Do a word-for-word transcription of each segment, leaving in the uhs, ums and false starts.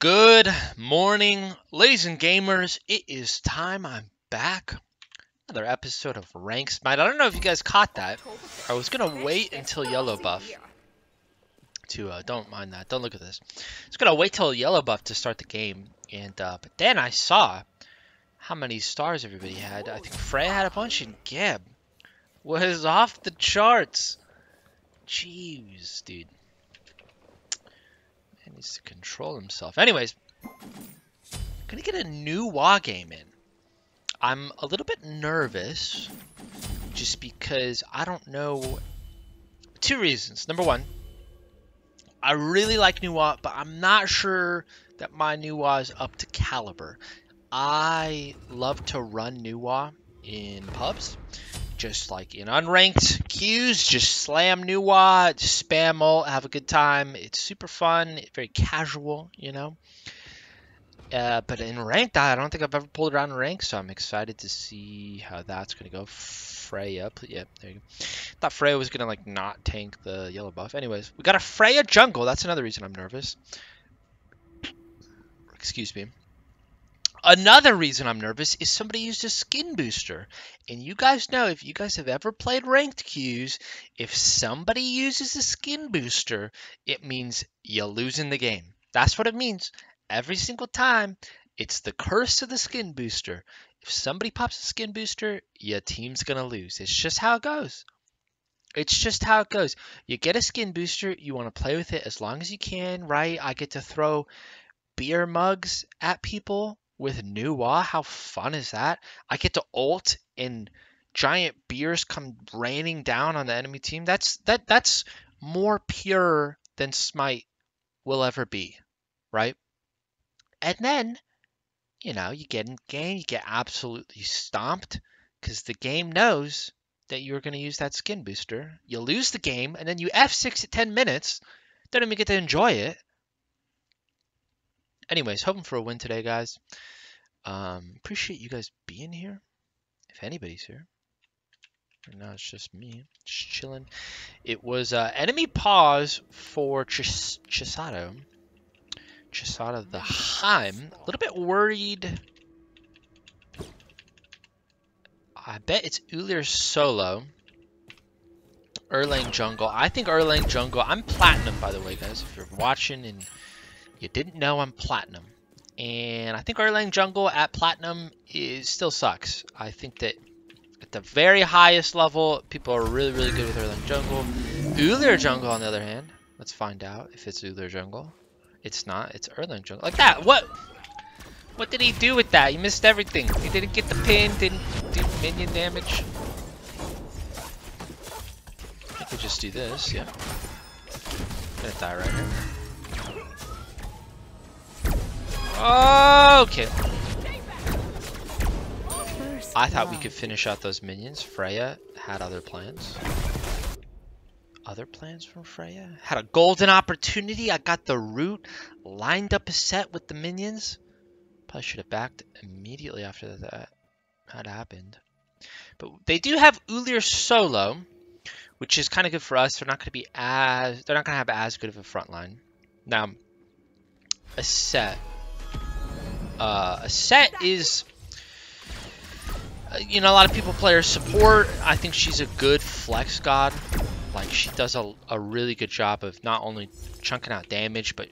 Good morning, ladies and gamers. It is time. I'm back. Another episode of Rank Smite. I don't know if you guys caught that. I was gonna wait until Yellow Buff to uh, don't mind that. Don't look at this. I was gonna wait till Yellow Buff to start the game, and uh, but then I saw how many stars everybody had. I think Freya had a bunch, and Geb was off the charts. Jeez, dude. Needs to control himself. Anyways, I'm gonna get a new WoW game in. I'm a little bit nervous just because I don't know. Two reasons. Number one, I really like new WoW, but I'm not sure that my new WoW is up to caliber. I love to run new WoW in pubs, just like in unranked queues, just slam new WoW, just spam ult, have a good time. It's super fun, very casual, you know. Uh, but in ranked, I don't think I've ever pulled around in ranked, so I'm excited to see how that's gonna go. Freya, yeah, there you go. Thought Freya was gonna like not tank the yellow buff. Anyways, we got a Freya jungle. That's another reason I'm nervous. Excuse me. Another reason I'm nervous is somebody used a skin booster. And you guys know, if you guys have ever played ranked queues, if somebody uses a skin booster, it means you're losing the game. That's what it means. Every single time, it's the curse of the skin booster. If somebody pops a skin booster, your team's going to lose. It's just how it goes. It's just how it goes. You get a skin booster, you want to play with it as long as you can, right? I get to throw beer mugs at people with new WoW. How fun is that? I get to ult and giant beers come raining down on the enemy team. That's that that's more pure than Smite will ever be, right? And then, you know, you get in game, you get absolutely stomped because the game knows that you're going to use that skin booster. You lose the game, and then you F six at ten minutes. Don't even get to enjoy it. Anyways, hoping for a win today, guys. Um, appreciate you guys being here. If anybody's here. Right now it's just me. Just chilling. It was uh, enemy pause for Chis Chisato. Chisato the Heim. A little bit worried. I bet it's Ulir solo. Erlang jungle. I think Erlang jungle. I'm platinum, by the way, guys. If you're watching and you didn't know, I'm platinum. And I think Erlang jungle at platinum is still sucks. I think that at the very highest level, people are really, really good with Erlang jungle. Ulir jungle, on the other hand. Let's find out if it's Ulir jungle. It's not. It's Erlang jungle. Like that. What? What did he do with that? He missed everything. He didn't get the pin. Didn't do minion damage. I could just do this. Yeah. I'm gonna die right here. Oh, okay. I thought we could finish out those minions. Freya had other plans. Other plans from Freya? Had a golden opportunity. I got the root. Lined up a set with the minions. Probably should have backed immediately after that had happened. But they do have Ulir solo, which is kind of good for us. They're not going to be as... They're not going to have as good of a front line. Now, a set... Uh, a set is, you know, a lot of people play her support. I think she's a good flex god. Like, she does a, a really good job of not only chunking out damage, but,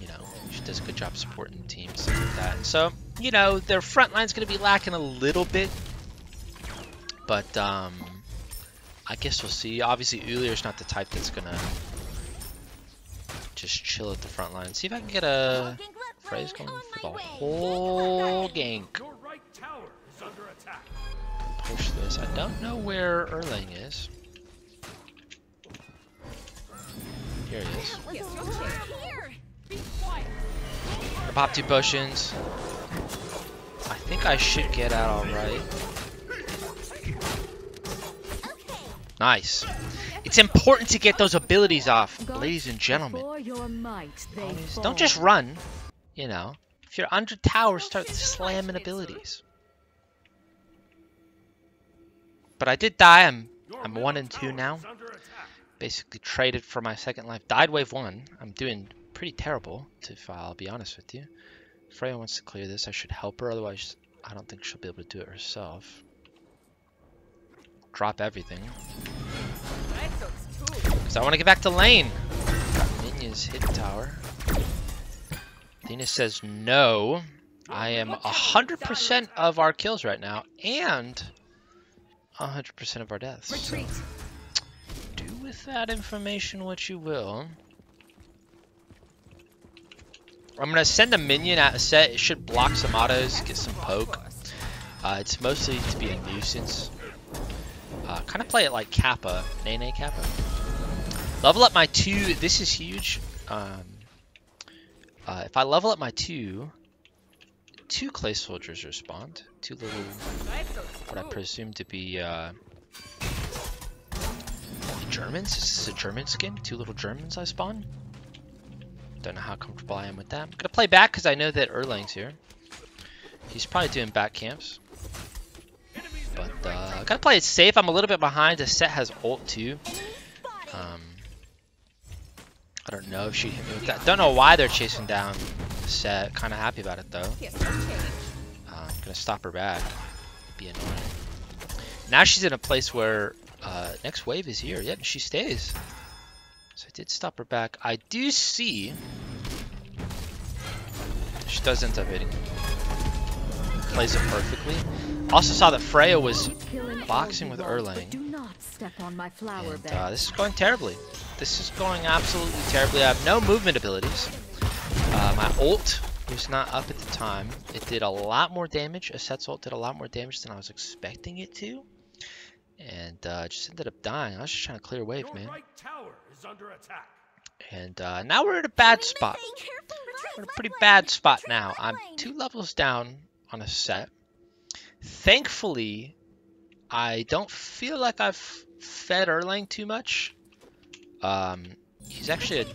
you know, she does a good job supporting the team, stuff like that. So, you know, their front line's going to be lacking a little bit. But, um, I guess we'll see. Obviously, Ulir's not the type that's going to just chill at the front line. See if I can get a... Freya's going for the whole gank. Push this. I don't know where Erlang is. Here he is. I pop two potions. I think I should get out alright. Nice. It's important to get those abilities off, ladies and gentlemen. Don't just run. You know, if you're under tower, start slamming abilities. But I did die. I'm I'm one and two now. Basically traded for my second life. Died wave one. I'm doing pretty terrible, to if I'll be honest with you. Freya wants to clear this. I should help her, otherwise I don't think she'll be able to do it herself. Drop everything. Because I want to get back to lane. Minions hit tower. Athena says no. I am one hundred percent of our kills right now, and one hundred percent of our deaths. Retreat. So, do with that information what you will. I'm gonna send a minion at a set. It should block some autos, get some poke. Uh, it's mostly to be a nuisance. Uh, kind of play it like Kappa, Nene Kappa. Level up my two. This is huge. Um, uh, if I level up my two, two clay soldiers respond. Two little, what I presume to be uh, Germans. Is this a German skin? Two little Germans I spawn. Don't know how comfortable I am with that. I'm gonna play back because I know that Erlang's here. He's probably doing back camps. But uh, I gotta play it safe. I'm a little bit behind. The set has ult too. Um, I don't know if she hit me with that. Don't know why they're chasing down the set. Kind of happy about it though. Uh, I'm gonna stop her back. It'd be annoying. Now she's in a place where uh, next wave is here. Yep, she stays. So I did stop her back. I do see she does end up hitting. Plays it perfectly. Also saw that Freya was boxing with Erlang. And, uh, this is going terribly. This is going absolutely terribly. I have no movement abilities. Uh, my ult was not up at the time. It did a lot more damage. Aset's ult did a lot more damage than I was expecting it to. And uh, just ended up dying. I was just trying to clear a wave, man. Right tower is under attack. And uh, now we're at a bad spot. We're in a pretty bad spot now. I'm two levels down on a set. Thankfully, I don't feel like I've fed Erlang too much. Um, he's actually a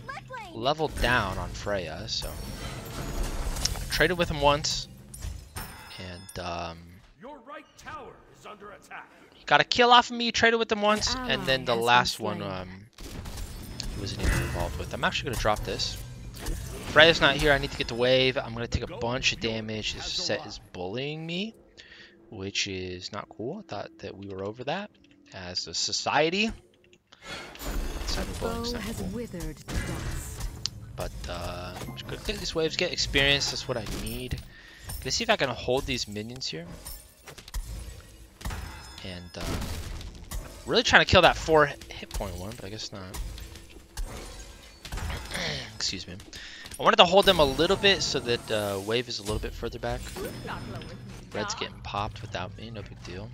level down on Freya, so I traded with him once, and um, your right tower is under attack. He got a kill off of me. Traded with him once, and then the last one um, he wasn't even involved with. I'm actually gonna drop this. Freya's not here. I need to get the wave. I'm gonna take a bunch of damage. This set is bullying me, which is not cool. I thought that we were over that as a society. Cyberbullying's not cool. But uh, I'm just gonna click these waves, get experience. That's what I need. Let's see if I can hold these minions here. And uh, really trying to kill that four hit point one, but I guess not. Excuse me. I wanted to hold them a little bit so that uh, wave is a little bit further back. Red's getting popped without me, no big deal.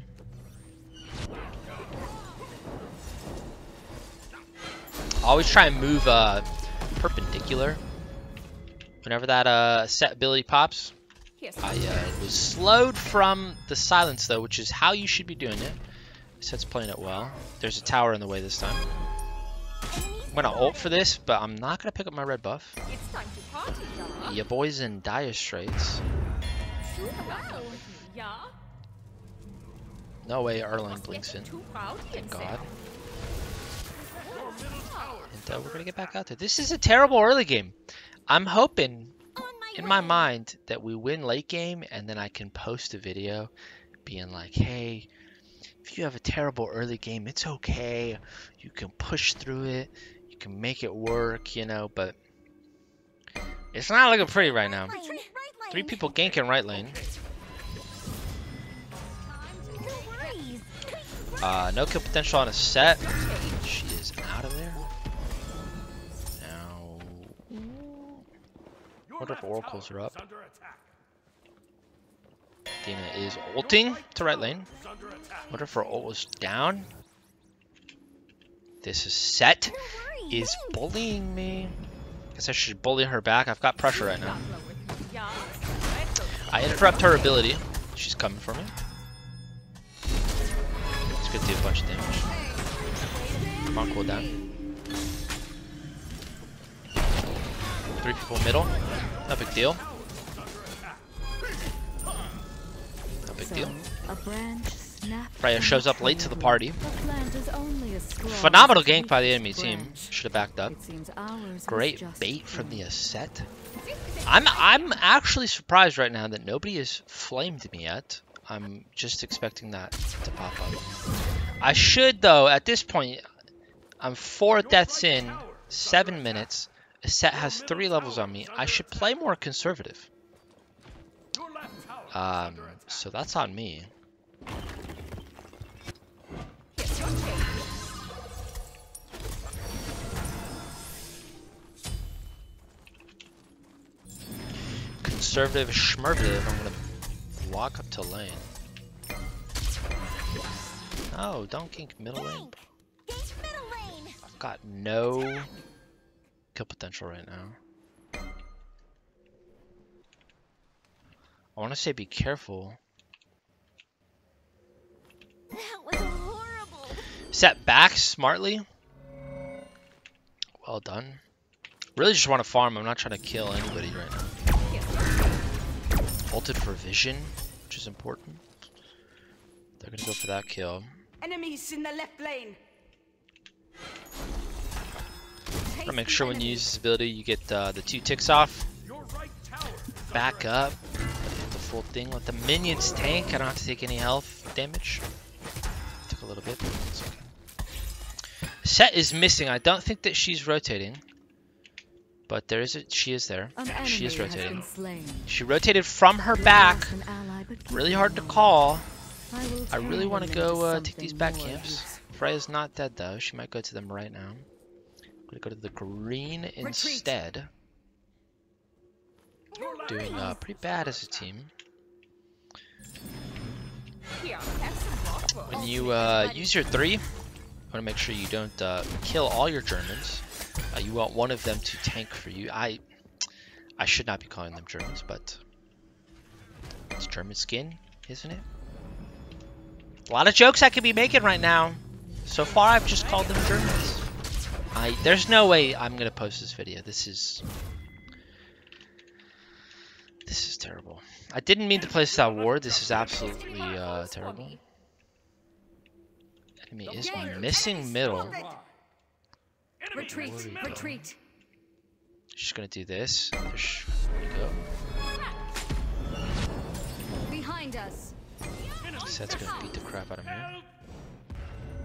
I always try and move uh, perpendicular. Whenever that uh, set ability pops. I uh, was slowed from the silence though, which is how you should be doing it. Set's playing it well. There's a tower in the way this time. I'm gonna ult for this, but I'm not gonna pick up my red buff. Your boy's in dire straits. No way Erlang blinks in. Thank God. And uh, we're gonna get back out there. This is a terrible early game. I'm hoping in my mind that we win late game, and then I can post a video being like, hey, if you have a terrible early game, it's okay. You can push through it. You can make it work, you know, but it's not looking pretty right now. Three people ganking right lane. Uh, no kill potential on a set. She is out of there. Now, I wonder if oracles are up. Athena is ulting to right lane. I wonder if her ult was down. This is set is bullying me. Guess I should bully her back. I've got pressure right now. I interrupt her ability. She's coming for me. It's good to do a bunch of damage. Come on, cooldown. Three people middle. No big deal. No big deal. Freya shows up late to the party. Phenomenal gank by the enemy team. Should have backed up. Great bait from the Ascet. I'm I'm actually surprised right now that nobody has flamed me yet. I'm just expecting that to pop up. I should though. At this point, I'm four deaths in, seven minutes. Ascet has three levels on me. I should play more conservative. Um, so that's on me. Conservative schmervative, I'm gonna walk up to lane. Oh, don't gank middle lane. I've got no kill potential right now. I wanna say be careful. That was horrible. Set back smartly. Well done. Really just wanna farm, I'm not trying to kill anybody right now. Ulted for vision, which is important. They're gonna go for that kill. Enemies in the left lane. Gotta make sure when you use this ability, you get uh, the two ticks off. Back up. Hit the full thing. Let the minions tank. I don't have to take any health damage. Took a little bit. It's okay. Set is missing. I don't think that she's rotating. But there is a, she is there. She is rotating. She rotated from her back. Really hard to call. I really want to go uh, take these back camps. Freya's not dead though. She might go to them right now. I'm going to go to the green instead. Doing uh, pretty bad as a team. When you uh, use your three, you want to make sure you don't uh, kill all your Germans. Uh, you want one of them to tank for you. I I should not be calling them Germans, but it's German skin, isn't it? A lot of jokes I could be making right now. So far, I've just called them Germans. I There's no way I'm going to post this video. This is... This is terrible. I didn't mean to place that ward. This is absolutely uh, terrible. Enemy is my missing middle. Retreat, retreat. She's gonna do this. There we go. Behind us. Set's gonna beat the crap out of me.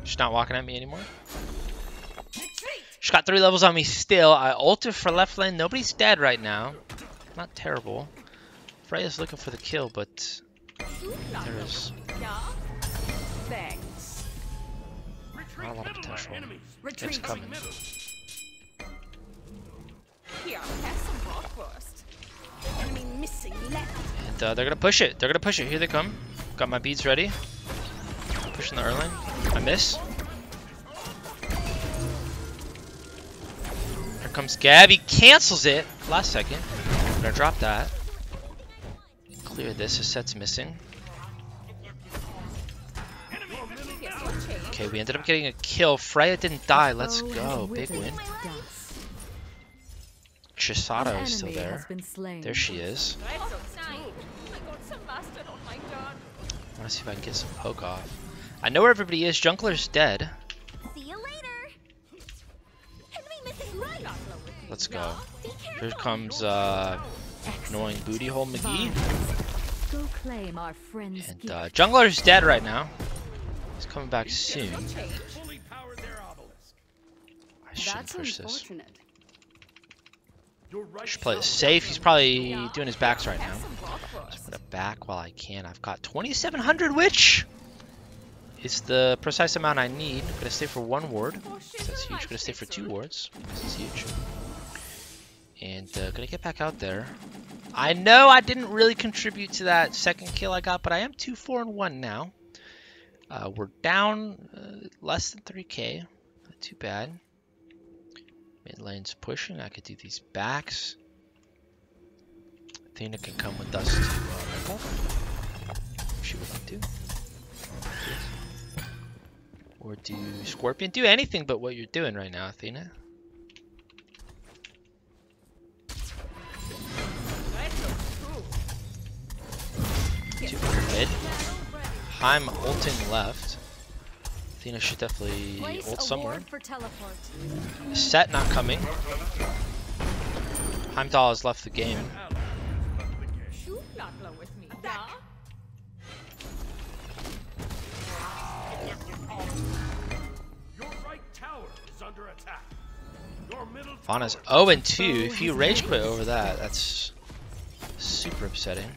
She's not walking at me anymore. She's got three levels on me still. I ulted for left lane. Nobody's dead right now. Not terrible. Freya's looking for the kill, but there is. Not a lot of potential. It's coming. And uh, they're gonna push it. They're gonna push it. Here they come. Got my beads ready. Pushing the Erlang. I miss. Here comes Gabby. Cancels it. Last second. I'm gonna drop that. Clear this. His set's missing. Okay, we ended up getting a kill. Freya didn't die. Let's go. Big win. Chisato is still there. There she is. I want to see if I can get some poke off. I know where everybody is. Jungler's dead. Let's go. Here comes uh, annoying Booty Hole McGee. And uh, Jungler's dead right now. He's coming back soon. I shouldn't push this. I should play this safe. He's probably doing his backs right now. Let's put it back while I can. I've got twenty-seven hundred, which is the precise amount I need. I'm going to stay for one ward. That's huge. I'm going to stay for two wards. This is huge. And uh, going to get back out there. I know I didn't really contribute to that second kill I got, but I am two four and one now. Uh, we're down uh, less than three K. Not too bad. Mid lane's pushing. I could do these backs. Athena can come with us to uh, up if she would like to. Or do Scorpion. Do anything but what you're doing right now, Athena. Two mid. I'm ulting left. Athena should definitely place ult somewhere. Set not coming. Heimdall has left the game. Fauna's oh and two. If you rage quit over that, that's super upsetting.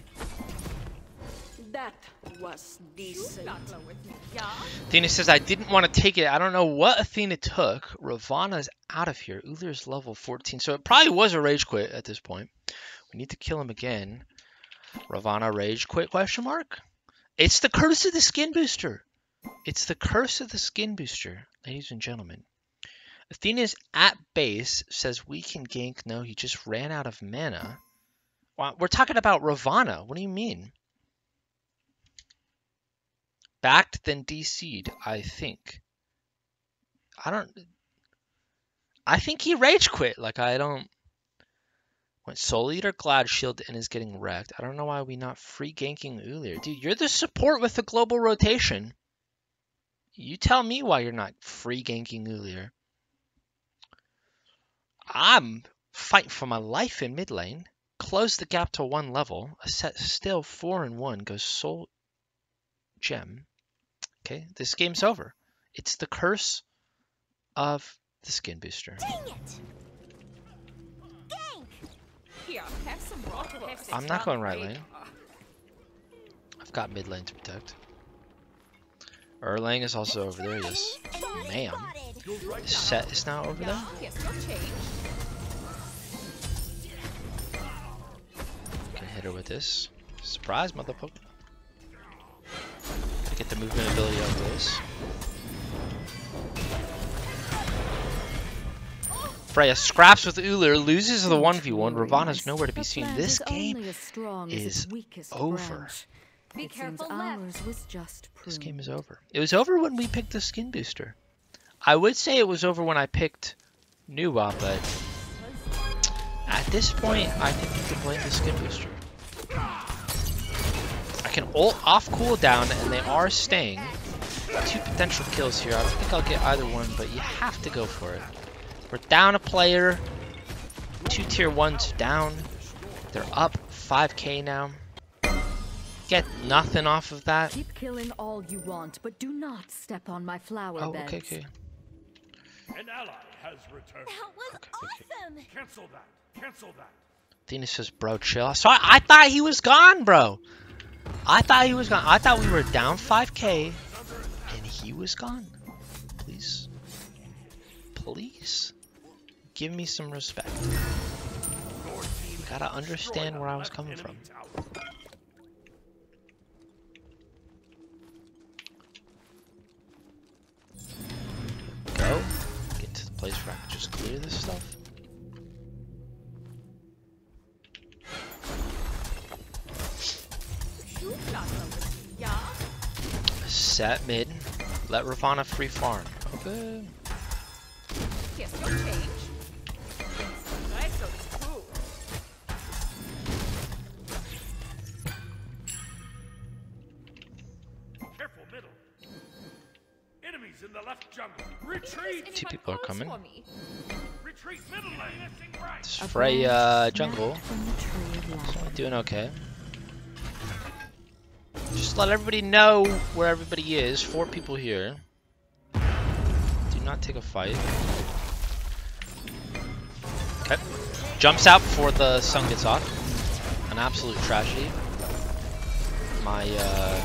That was decent. Athena says, I didn't want to take it. I don't know what Athena took. Ravana's out of here. Ullr's level fourteen. So it probably was a rage quit at this point. We need to kill him again. Ravana rage quit question mark? It's the curse of the skin booster. It's the curse of the skin booster, ladies and gentlemen. Athena's at base, says we can gank. No, he just ran out of mana. Wow, we're talking about Ravana. What do you mean? Backed then D C'd, I think. I don't... I think he rage quit. Like, I don't... Went Soul Eater, Glad Shield, and is getting wrecked. I don't know why we not free ganking Ullr. Dude, you're the support with the global rotation. You tell me why you're not free ganking Ullr. I'm fighting for my life in mid lane. Close the gap to one level. A set still four and one goes Soul Gem. Okay, this game's over. It's the curse of the skin booster. Dang it! Gang! Here, have some rock. I'm not going right lane. I've got mid lane to protect. Erlang is also over there, yes. Ma'am. The set is now over there. Gonna hit her with this. Surprise, mother poke. Gotta get the movement ability out of this. Freya scraps with Ullr, loses the one v one. Ravana's nowhere to be seen. This game is over. Be careful, ours was just proof. This game is over. It was over when we picked the skin booster. I would say it was over when I picked Nuwa, but at this point, I think you can blame the skin booster. I can ult off cooldown, and they are staying. Two potential kills here. I don't think I'll get either one, but you have to go for it. We're down a player. Two tier ones down. They're up five K now. Get nothing off of that. Keep killing all you want, but do not step on my flower beds. Oh, okay, okay. An ally has returned. That was okay, awesome. Okay. Cancel that. Cancel that. Athena says, bro, chill. So I, I thought he was gone, bro. I thought he was gone. I thought we were down five K, and he was gone. Please. Please. Give me some respect. You gotta understand where I was coming from. Place where I can just clear this stuff. Set mid. Let Ravana free farm. Okay. In the left jungle. Retreat. Two people are coming. Retreat middle lane. This is Freya jungle. So I'm doing okay. Just let everybody know where everybody is. Four people here. Do not take a fight. Okay. Jumps out before the sun gets off. An absolute tragedy. My uh,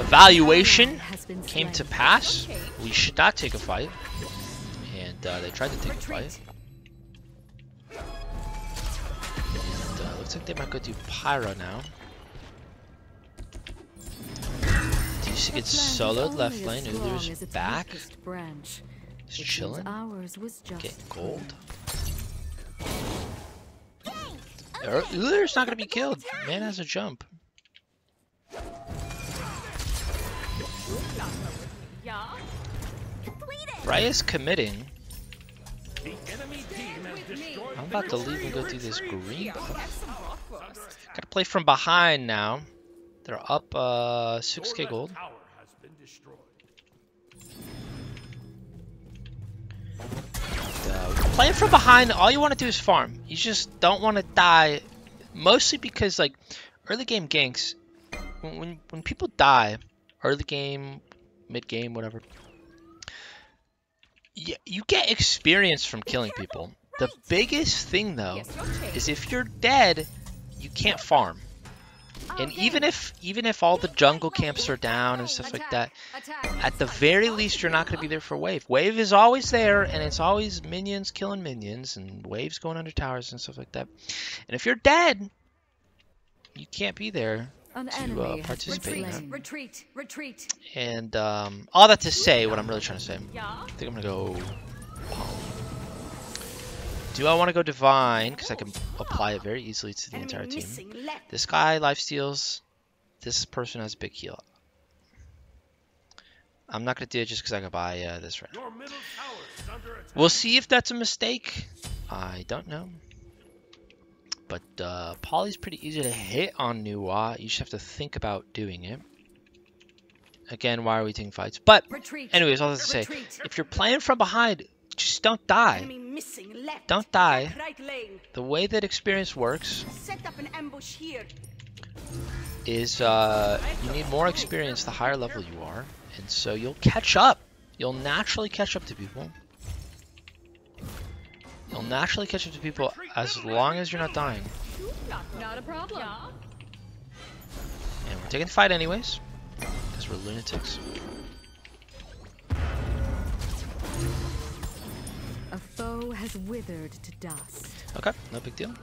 evaluation came to pass. We should not take a fight, and uh, they tried to take Retreat. a fight. And, uh, looks like they might go do Pyro now. D C gets soloed left lane. Ullr's back. He's chilling. Getting gold. Ullr's not gonna be killed. Man has a jump. Raya's committing. I'm about to leave and go through this green buff. Gotta play from behind now. They're up uh, six K gold. playing from behind, all you want to do is farm. You just don't want to die, mostly because like early game ganks, when when, when people die, early game, mid game, whatever, you, you get experience from killing people. The biggest thing though is if you're dead, you can't farm. And even if even if all the jungle camps are down and stuff like that, at the very least you're not going to be there for wave. Wave is always there, and it's always minions killing minions and waves going under towers and stuff like that. And if you're dead, you can't be there to uh, participate. Retreat, retreat, retreat. And um, all that to say, what I'm really trying to say, I think I'm going to go... Do I want to go divine? Because I can apply it very easily to the entire team. This guy lifesteals. This person has big heal. I'm not going to do it just because I can buy uh, this right now. We'll see if that's a mistake. I don't know. But uh, Polly's pretty easy to hit on Nuwa. You just have to think about doing it. Again, why are we taking fights? But anyways, all that to say, if you're playing from behind, just don't die. Don't die. The way that experience works is uh, you need more experience the higher level you are, and so you'll catch up. You'll naturally catch up to people. You'll naturally catch up to people as long as you're not dying. Not a problem. And we're taking the fight anyways, because we're lunatics. A foe has withered to dust. Okay, no big deal.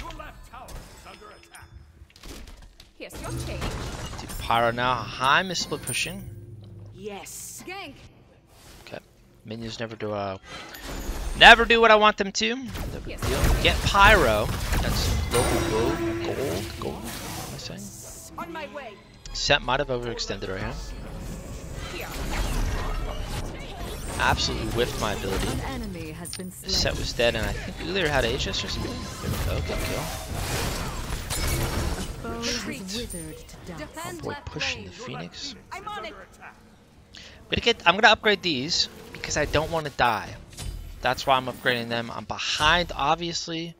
Your left tower is under attack. Here's your change. To Pyro now. High miss split pushing. Yes. Gank. Okay. Minions never do uh never do what I want them to. No big deal. Get Pyro. That's local gold. Gold. Gold. What am I saying? On my way. Set might have overextended right here. Absolutely whiffed my ability. The set was dead, and I think Ulir had H S or something. There we go, good kill. Retreat. Boy, pushing the Phoenix. I'm gonna get. I'm gonna upgrade these because I don't want to die. That's why I'm upgrading them. I'm behind, obviously.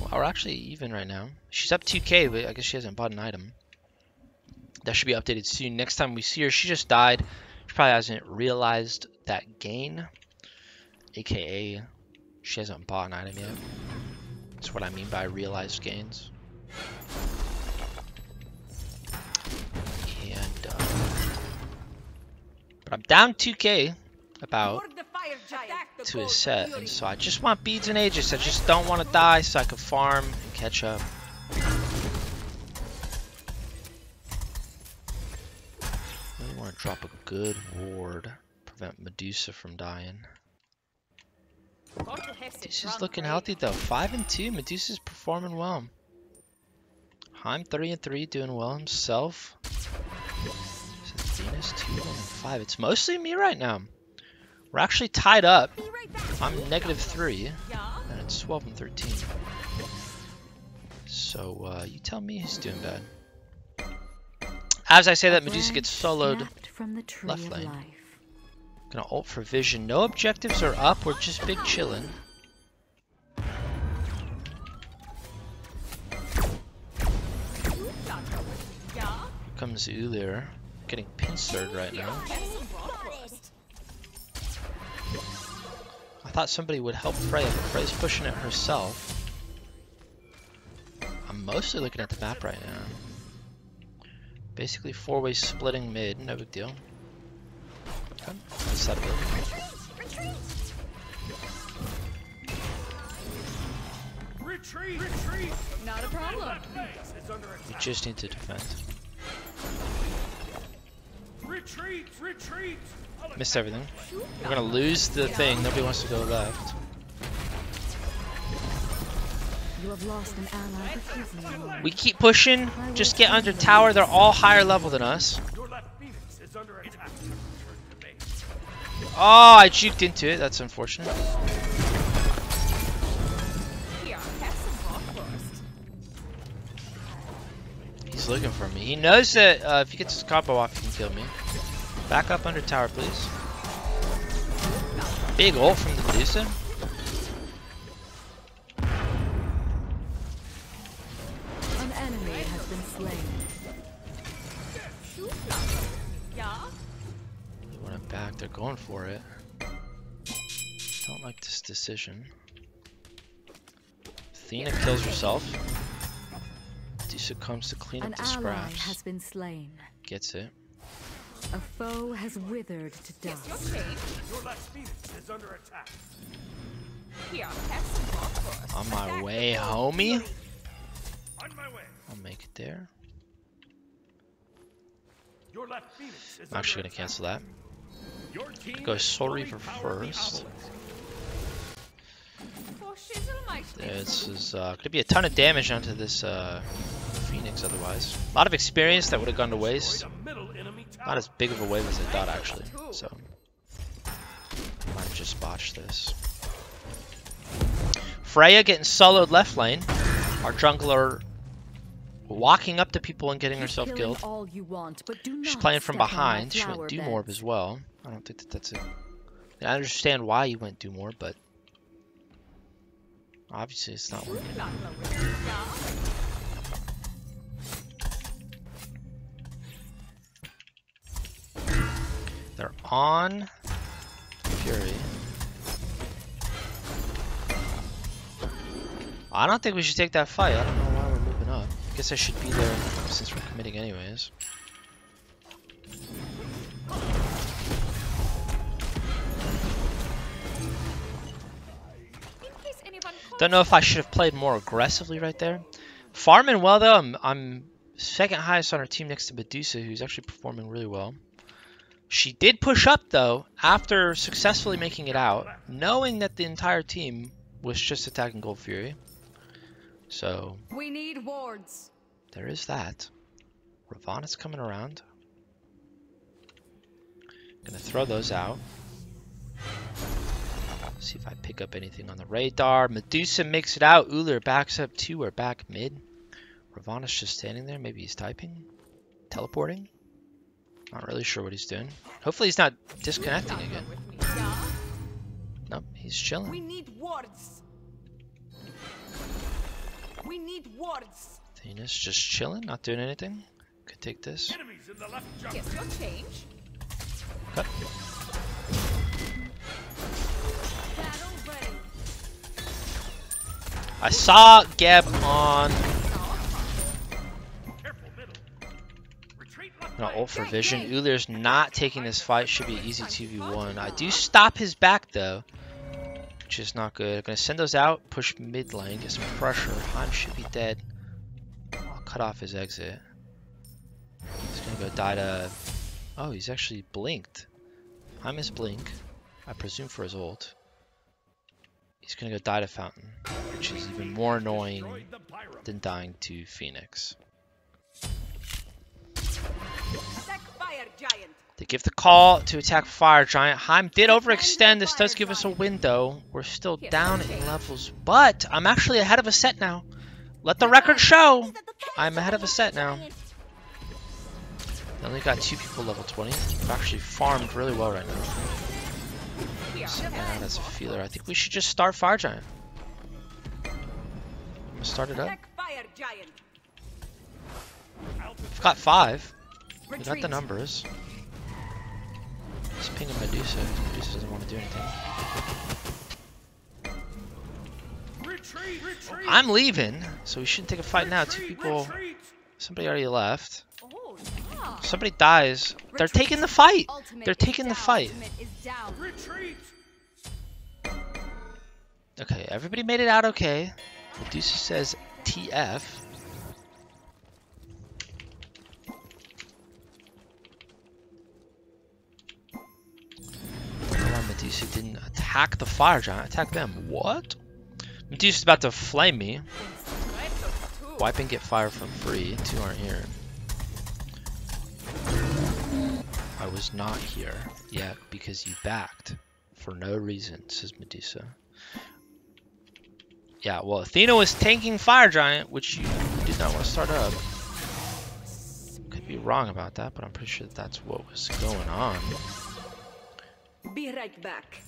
Well, we're actually even right now. She's up two K, but I guess she hasn't bought an item. That should be updated soon. Next time we see her, she just died. She probably hasn't realized that gain, aka she hasn't bought an item yet. That's what I mean by realized gains. And uh, but I'm down two K about to a set, and so I just want beads and aegis. I just don't want to die, so I can farm and catch up. Drop a good ward, prevent Medusa from dying. Medusa's looking healthy though. five and two, Medusa's performing well. Heim three and three, doing well himself. Athena's two and five. It's mostly me right now. We're actually tied up. I'm negative three, and it's twelve and thirteen. So uh, you tell me who's doing bad. As I say that, Medusa gets soloed from the tree left lane. Gonna ult for vision. No objectives are up. We're just big chillin'. Here comes Ulir. Getting pincered right now. I thought somebody would help Freya, but Freya's pushing it herself. I'm mostly looking at the map right now. Basically four-way splitting mid, no big deal. Okay, let's have a look. Retreat, retreat. Not a problem. We just need to defend. Retreat, retreat. Missed everything. We're gonna lose the thing. Nobody wants to go left. You have lost an ally. We keep pushing, just get under tower, they're all higher level than us. Oh, I juked into it, that's unfortunate. He's looking for me, he knows that uh, if he gets his combo off he can kill me. Back up under tower please. Big hole from the Medusa. An enemy has been slain. They want it back, they're going for it. Don't like this decision. Athena kills herself. Medusa comes to clean up the scraps. Has been slain. Gets it. A foe has withered to dust. Yes, okay. Your last phoenix is under attack. Here, on my attack way, homie. On my way. I'll make it there. Your last phoenix is I'm actually gonna cancel that. Your team go Soul Reaver first. This is uh, gonna be a ton of damage onto this uh, phoenix. Otherwise, a lot of experience that would have gone to waste. Not as big of a wave as I thought, actually, so I might have just botched this. Freya getting soloed left lane. Our jungler walking up to people and getting herself killed. She's playing from behind. She went Doomorb as well. I don't think that that's it. I understand why you went Doomorb, but obviously it's not working. They're on Fury. I don't think we should take that fight. I don't know why we're moving up. I guess I should be there since we're committing anyways. Don't know if I should have played more aggressively right there. Farming well though. I'm, I'm second highest on our team next to Medusa, who's actually performing really well. She did push up, though, after successfully making it out, knowing that the entire team was just attacking Gold Fury. So, we need wards. There is that. Ravana's coming around. Gonna throw those out. See if I pick up anything on the radar. Medusa makes it out. Uller backs up two. We're back mid. Ravana's just standing there. Maybe he's typing. Teleporting. Not really sure what he's doing. Hopefully he's not disconnecting again. Nope, he's chilling. We need wards. We need wards. Athena's just chilling, not doing anything. Could take this. Yes, your change. Cut. I saw Geb on. Not ult for vision. Ulir's not taking this fight. Should be easy two v one. I do stop his back though, which is not good. I'm gonna send those out. Push mid lane. Get some pressure. Han should be dead. I'll cut off his exit. He's gonna go die to. Oh, he's actually blinked. I miss blink. I presume for his ult. He's gonna go die to Fountain, which is even more annoying than dying to Phoenix. They give the call to attack Fire Giant. Haim did overextend. This does give us a window. We're still down in levels, but I'm actually ahead of a set now. Let the record show. I'm ahead of a set now. They only got two people level twenty. We've actually farmed really well right now. Sitting out as a feeler. I think we should just start Fire Giant. I'm gonna start it up. We've got five. We got the numbers. Let's ping a Medusa. Medusa doesn't want to do anything. Retreat, retreat. I'm leaving, so we shouldn't take a fight now. Two people. Somebody already left. Somebody dies. They're taking the fight. They're taking the fight. Okay, everybody made it out okay. Medusa says T F. Medusa didn't attack the Fire Giant, attack them. What? Medusa's about to flame me. Wipe and get fire from free. Two aren't here. I was not here yet because you backed for no reason, says Medusa. Yeah, well, Athena was tanking Fire Giant, which you did not want to start up. Could be wrong about that, but I'm pretty sure that's what was going on. Be right back.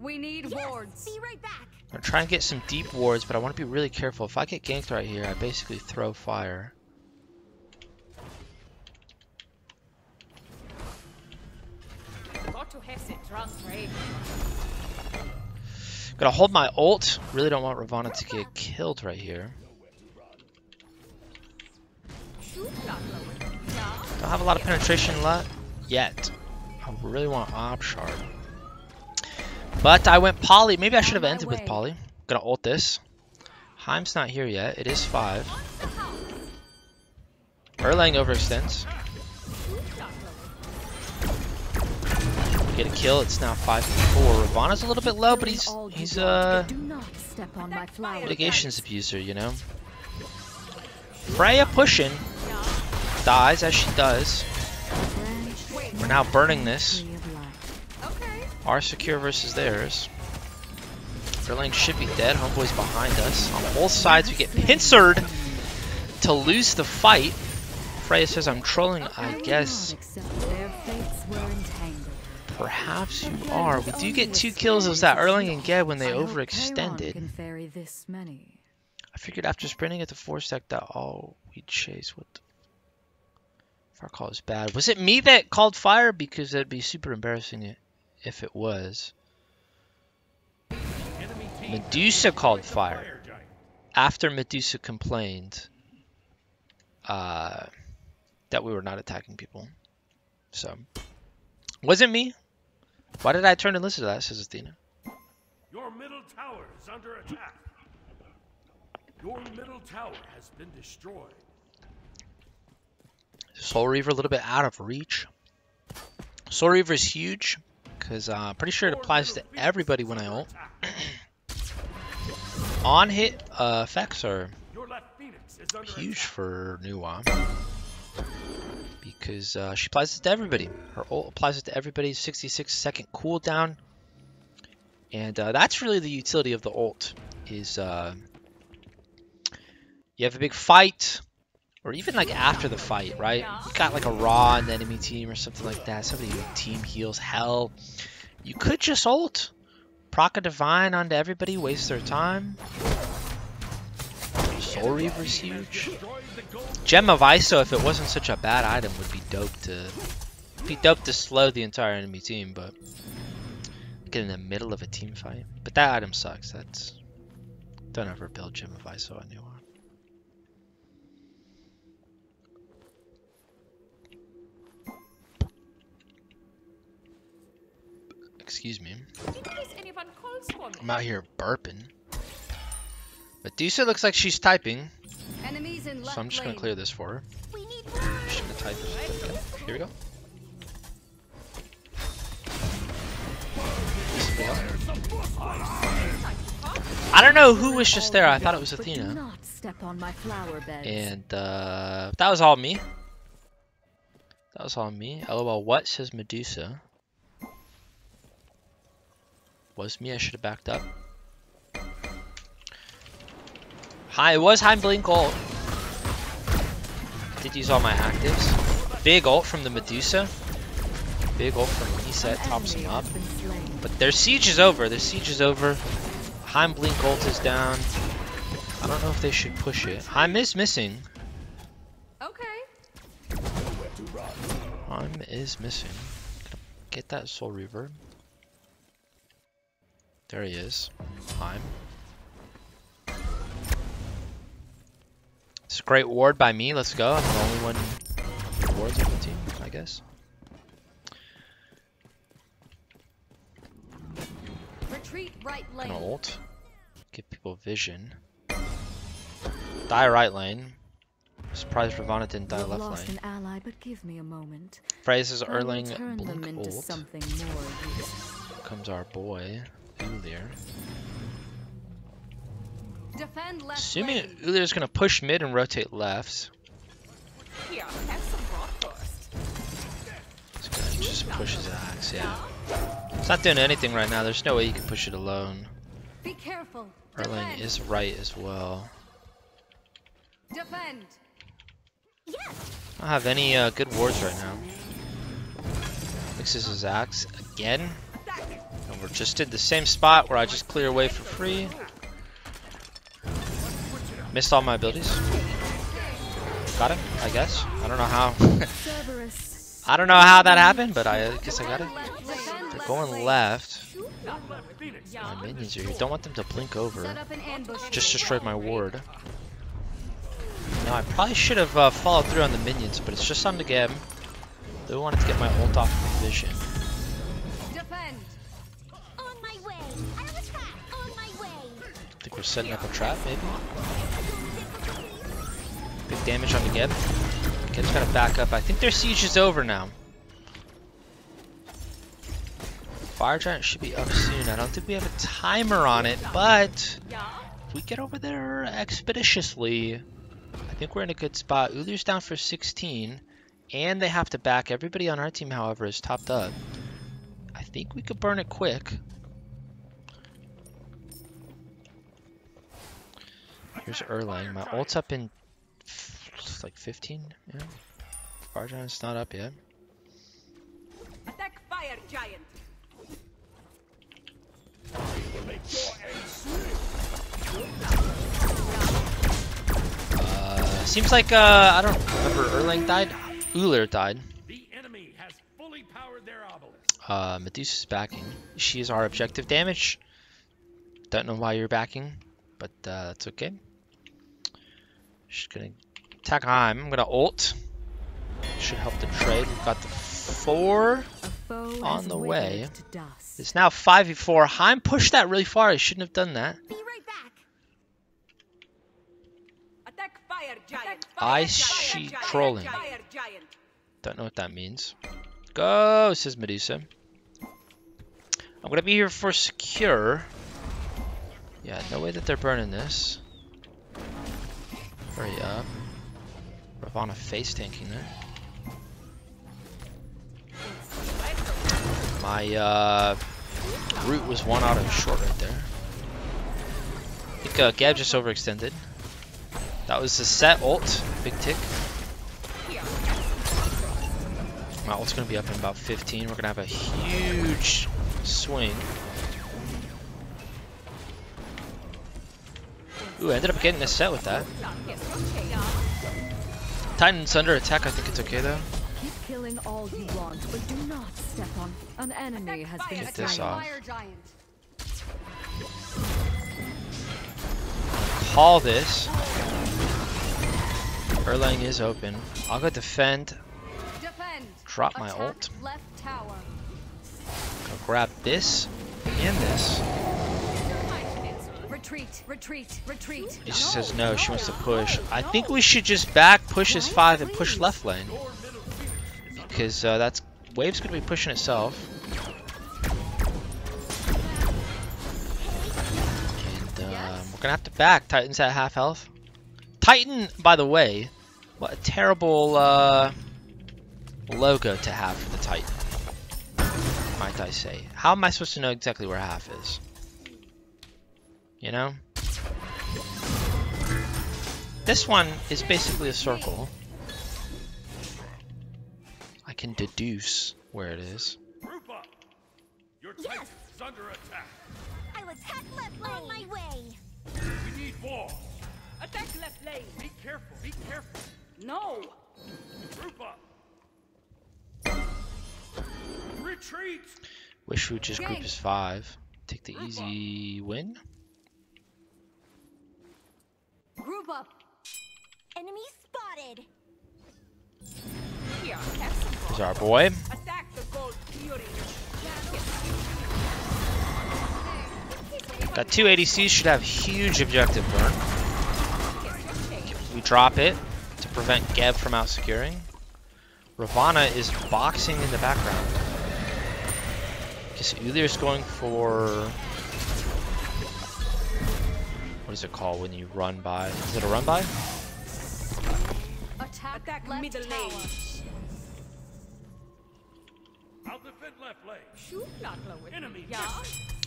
We need yes, wards. Be right back. I'm gonna try and get some deep wards, but I want to be really careful. If I get ganked right here, I basically throw fire. Got to have it drunk, right? Gonna hold my ult. Really don't want Ravonna to get killed right here. Don't have a lot of penetration left yet. I really want Ob Shard. But I went Polly. Maybe I should have ended with Polly. Gonna ult this. Haim's not here yet. It is five. Erlang overextends. Get a kill. It's now five to four. Ravonna's a little bit low, but he's he's a uh, mitigations abuser, you know. Freya pushing. Dies as she does. We're now burning this. Our secure versus theirs. Erlang should be dead. Homeboy's behind us. On both sides, we get pincered to lose the fight. Freya says, I'm trolling, I guess. Perhaps you are. We do get two kills. It was that Erlang and Ged when they overextended. I figured after sprinting at the four stack that all we chase would. If our call is bad. Was it me that called fire? Because that'd be super embarrassing if it was. Medusa called fire after Medusa complained uh, that we were not attacking people. So, wasn't me. Why did I turn and listen to that, says Athena? Your middle tower is under attack. Your middle tower has been destroyed. Soul Reaver a little bit out of reach. Soul Reaver is huge, because uh, I'm pretty sure it applies to everybody when I ult. On hit uh, effects are huge for Nuwa. Because uh, she applies it to everybody. Her ult applies it to everybody. sixty-six second cooldown. And uh, that's really the utility of the ult. Is uh, you have a big fight. Or even like after the fight, right? You got like a raw in the enemy team or something like that. Somebody who team heals. Hell, you could just ult. Proc a Divine onto everybody. Waste their time. Soul Reaver's huge. Gem of Iso, if it wasn't such a bad item, would be dope to be dope to slow the entire enemy team, but get in the middle of a team fight. But that item sucks. That's don't ever build Gem of Iso on Nuwa. Excuse me. I'm out here burping. Medusa looks like she's typing. So I'm just going to clear this for her. She's going to type this. Here we go. I don't know who was just there. I thought it was Athena. And uh, that was all me. That was all me. LOL, what says Medusa? Was me. I should have backed up. Hi, it was Heimblink ult. Did use all my actives. Big ult from the Medusa. Big ult from Reset tops him up. But their siege is over. Their siege is over. Heimblink ult is down. I don't know if they should push it. Heim is missing. Okay. Heim is missing. Get that Soul Reaver. There he is. Heim. It's a great ward by me. Let's go. I'm the only one who wards on the team, I guess. Retreat right lane. An ult. Give people vision. Die right lane. Surprised Ravonna didn't die left lost lane. An ally, but give me a moment. Phrases Erlang blink ult. Comes our boy, Ulir. Assuming Ulir's gonna push mid and rotate left. Here, have some rock first. This guy just pushes axe, yeah. It's not doing anything right now, there's no way you can push it alone. Be careful. Erlang is right as well. Defend. I don't have any uh, good wards right now. Mixes his axe again. And We're just in the same spot where I just clear away for free. Missed all my abilities. Got him, I guess. I don't know how. I don't know how that happened, but I guess I got it. They're going left. My minions are here. Don't want them to blink over. Just destroyed my ward. Now, I probably should have uh, followed through on the minions, but it's just on the game. They wanted to get my ult off of vision. I think we're setting up a trap, maybe? Big damage on the Geb. Geb's gotta back up. I think their siege is over now. Fire Giant should be up soon. I don't think we have a timer on it, but if we get over there expeditiously, I think we're in a good spot. Ulyr's down for sixteen, and they have to back. Everybody on our team, however, is topped up. I think we could burn it quick. Here's Erlang. My ult's up in like fifteen. Yeah. Fire Giant's not up yet. Attack Fire Giant. Uh, seems like uh, I don't remember. Erlang died. Uller died. The enemy has fully powered their obelisk. Uh, Medusa's backing. She is our objective damage. Don't know why you're backing, but uh, that's okay. She's gonna attack. I'm, I'm gonna ult. Should help the trade. We've got the four on the way. It's now five v four. Haim pushed that really far. I shouldn't have done that. Be right back. Attack Fire Giant. I see trolling. Don't know what that means. Go, says Medusa. I'm gonna be here for secure. Yeah, no way that they're burning this. Hurry up. Ravonna face tanking there. My uh, root was one auto short right there. I think uh, Geb just overextended. That was the set ult. Big tick. My ult's going to be up in about fifteen. We're going to have a huge swing. Ooh, I ended up getting a set with that. Titan's under attack. I think it's okay though. Keep killing all you want, but do not step on an enemy. Has been get this off. Call this. Erlang is open. I'll go defend. Drop my ult. Go grab this and this. Retreat, retreat, retreat. She says no, she wants to push. I think we should just back, push as five, and push left lane. Because uh, that's wave's gonna be pushing itself, and um, we're gonna have to back. Titan's at half health. Titan, by the way, what a terrible uh, logo to have for the Titan. Might I say? How am I supposed to know exactly where half is? You know, this one is basically a circle. I can deduce where it is. Group up. Your Titan's yes. Under attack. I will attack left lane. On my way. We need more. Attack left lane. Be careful. Be careful. No. Group up. Retreat. Wish we would just group as five. Take the group easy up. Win. Group up. Enemy spotted. Here's our boy. Got two A D Cs, should have huge objective burn. We drop it to prevent Geb from out securing. Ravonna is boxing in the background. Guess Ulyr's going for, what is it called when you run by? Is it a run by? Attack, Attack middle lane. I'll defend left lane. Shoot not low enemy. Yeah.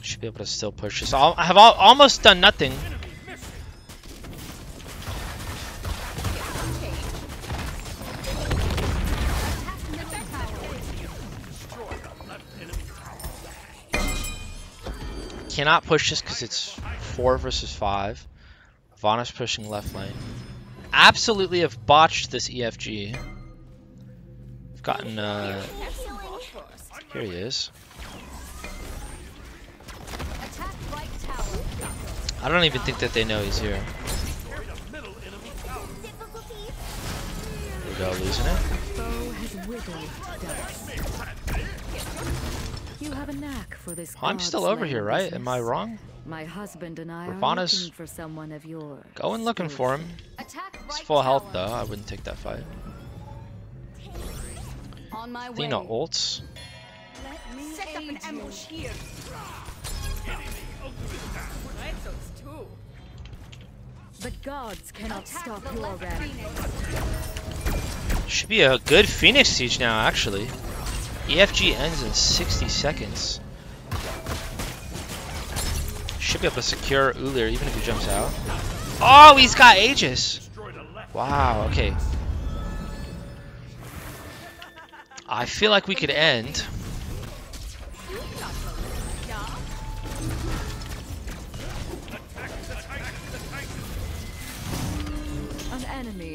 Should be able to still push this. I'll, I have all, almost done nothing. cannot push this because it's four versus five. Vaughn pushing left lane. Absolutely have botched this E F G. I've gotten, uh... here he is. I don't even think that they know he's here. There we go, losing it. You have a knack for this. I'm still over here, right? Business. Am I wrong? My husband and I Ravana's are looking for someone of yours. Going looking for him. He's full health though. I wouldn't take that fight. On my way. Athena ults. Let me set up an ambush here. The gods cannot stop your rampage. Should be a good Phoenix siege now, actually. E F G ends in sixty seconds. Should be able to secure Ullr even if he jumps out. Oh, he's got Aegis! Wow, okay. I feel like we could end.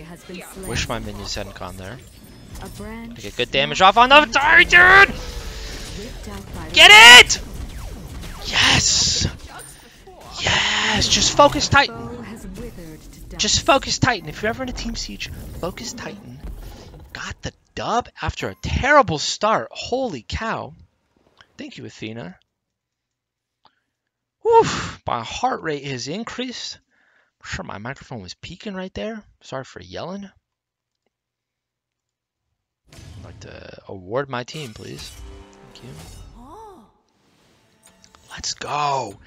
Has been wish my minions hadn't gone there. I get good damage off on the Titan! Get it! Yes! Yes! Just focus Titan! Just focus Titan. If you're ever in a team siege, focus Titan. Got the dub after a terrible start. Holy cow. Thank you, Athena. Woof! My heart rate has increased. I'm sure my microphone was peaking right there. Sorry for yelling. I'd like to award my team, please. Thank you. Oh. Let's go.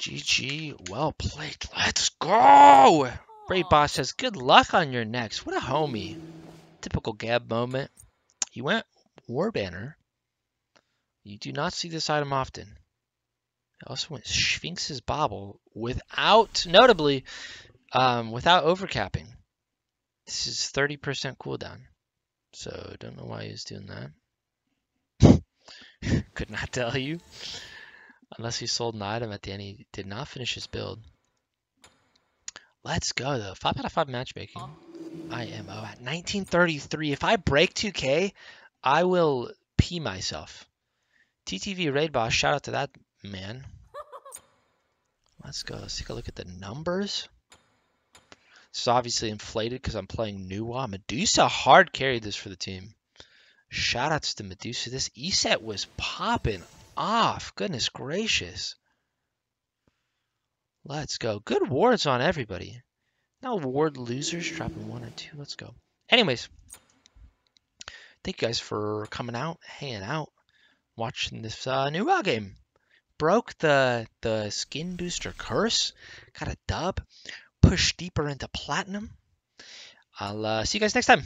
G G. Well played. Let's go. Ray Boss says, good luck on your next. What a homie. Typical Gab moment. He went War Banner. You do not see this item often. I also went Sphinx's Bobble without, notably, um, without overcapping. This is thirty percent cooldown. So, don't know why he was doing that. Could not tell you. Unless he sold an item at the end, he did not finish his build. Let's go, though. five out of five matchmaking. I am oh, at nineteen thirty-three. If I break two K, I will pee myself. T T V Raid Boss, shout out to that. Man, let's go. Let's take a look at the numbers. This is obviously inflated because I'm playing Nuwa. Medusa hard carried this for the team. Shoutouts to Medusa. This E set was popping off. Goodness gracious. Let's go. Good wards on everybody. No ward losers dropping one or two. Let's go. Anyways, thank you guys for coming out, hanging out, watching this uh, Nuwa game. Broke the the skin booster curse, got a dub, pushed deeper into platinum. I'll uh, see you guys next time.